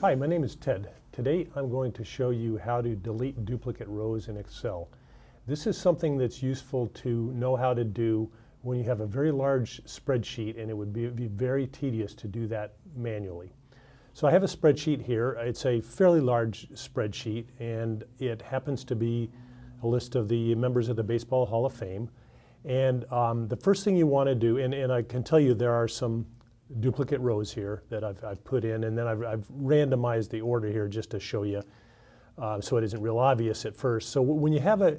Hi, my name is Ted. Today I'm going to show you how to delete duplicate rows in Excel. This is something that's useful to know how to do when you have a very large spreadsheet, and it would be very tedious to do that manually. So I have a spreadsheet here. It's a fairly large spreadsheet, and it happens to be a list of the members of the Baseball Hall of Fame. And the first thing you want to do, and I can tell you there are some duplicate rows here that I've put in, and then I've randomized the order here just to show you so it isn't real obvious at first. So when you have a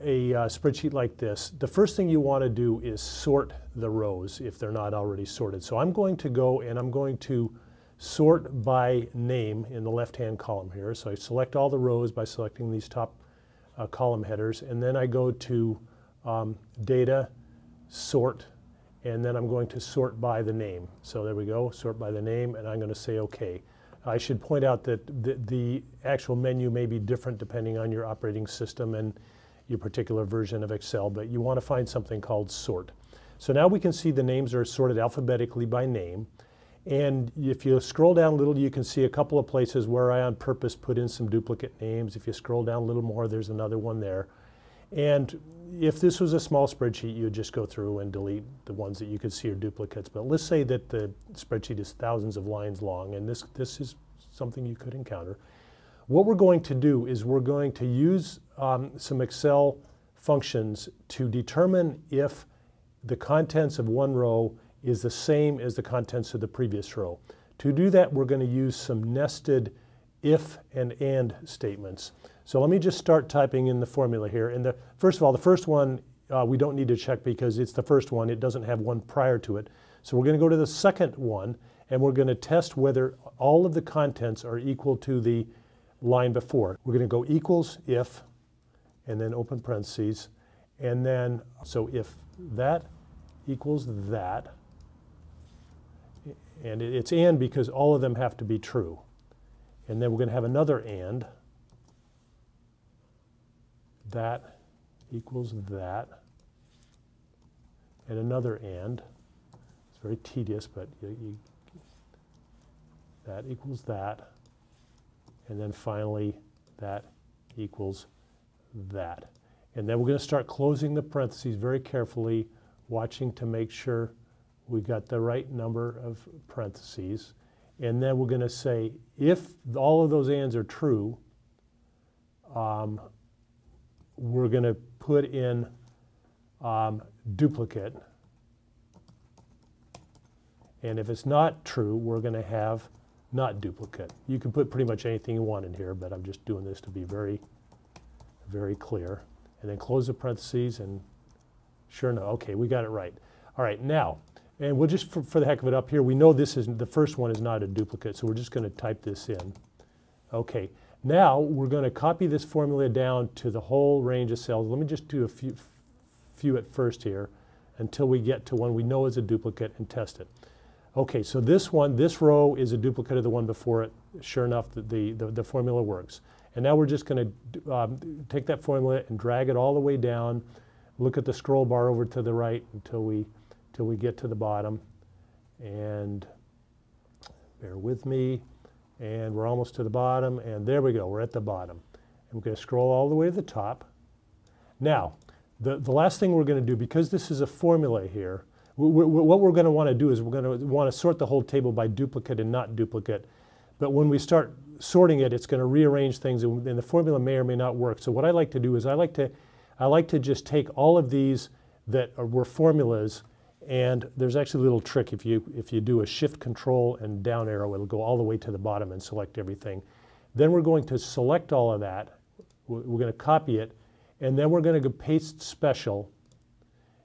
spreadsheet like this, the first thing you want to do is sort the rows if they're not already sorted. So I'm going to go and I'm going to sort by name in the left-hand column here. So I select all the rows by selecting these top column headers, and then I go to Data, Sort, and then I'm going to sort by the name. So there we go, sort by the name, and I'm going to say OK. I should point out that the actual menu may be different depending on your operating system and your particular version of Excel, but you want to find something called Sort. So now we can see the names are sorted alphabetically by name. And if you scroll down a little, you can see a couple of places where I on purpose put in some duplicate names. If you scroll down a little more, there's another one there. And if this was a small spreadsheet, you would just go through and delete the ones that you could see are duplicates. But let's say that the spreadsheet is thousands of lines long, and this is something you could encounter. What we're going to do is we're going to use some Excel functions to determine if the contents of one row is the same as the contents of the previous row. To do that, we're going to use some nested if and statements. So let me just start typing in the formula here. And the first one we don't need to check because it's the first one. It doesn't have one prior to it. So we're going to go to the second one, and we're going to test whether all of the contents are equal to the line before. We're going to go equals if, and then open parentheses, and then so if that equals that, and it's and because all of them have to be true. And then we're going to have another and. That equals that. And another and. It's very tedious, but that equals that. And then finally, that equals that. And then we're going to start closing the parentheses very carefully, watching to make sure we got the right number of parentheses. And then we're going to say, if all of those ands are true, we're going to put in duplicate. And if it's not true, we're going to have not duplicate. You can put pretty much anything you want in here, but I'm just doing this to be very, very clear. And then close the parentheses, and sure enough, OK, we got it right. All right, now. And we'll just, for the heck of it up here, we know this isn't, the first one is not a duplicate, so we're just going to type this in. OK, now we're going to copy this formula down to the whole range of cells. Let me just do a few at first here until we get to one we know is a duplicate and test it. OK, so this one, this row is a duplicate of the one before it. Sure enough, the formula works. And now we're just going to take that formula and drag it all the way down, look at the scroll bar over to the right until we get to the bottom, and bear with me, and we're almost to the bottom, and there we go, we're at the bottom. And we're going to scroll all the way to the top. Now, the last thing we're going to do, because this is a formula here, what we're going to want to do is we're going to want to sort the whole table by duplicate and not duplicate. But when we start sorting it, it's going to rearrange things, and the formula may or may not work. So what I like to do is I like to just take all of these that were formulas. And there's actually a little trick. If you do a shift control and down arrow, it'll go all the way to the bottom and select everything. Then we're going to select all of that. We're going to copy it. And then we're going to go paste special.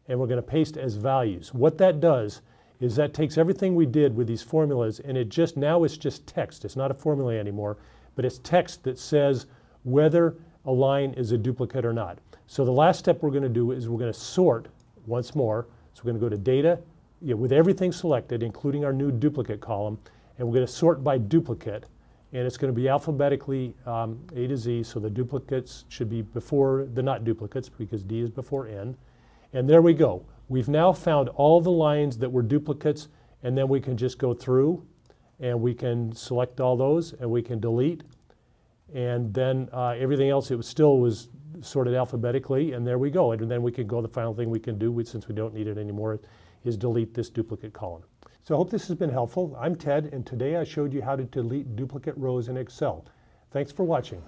And we're going to paste as values. What that does is that takes everything we did with these formulas, and it just now it's just text. It's not a formula anymore, but it's text that says whether a line is a duplicate or not. So the last step we're going to do is we're going to sort once more. So we're going to go to Data with everything selected, including our new duplicate column, and we're going to sort by duplicate. And it's going to be alphabetically A to Z, so the duplicates should be before the not duplicates because D is before N. And there we go. We've now found all the lines that were duplicates, and then we can just go through and we can select all those and we can delete. And then everything else, it was still was sorted alphabetically, and there we go. And then we can go, the final thing we can do, since we don't need it anymore, is delete this duplicate column. So I hope this has been helpful. I'm Ted, and today I showed you how to delete duplicate rows in Excel. Thanks for watching.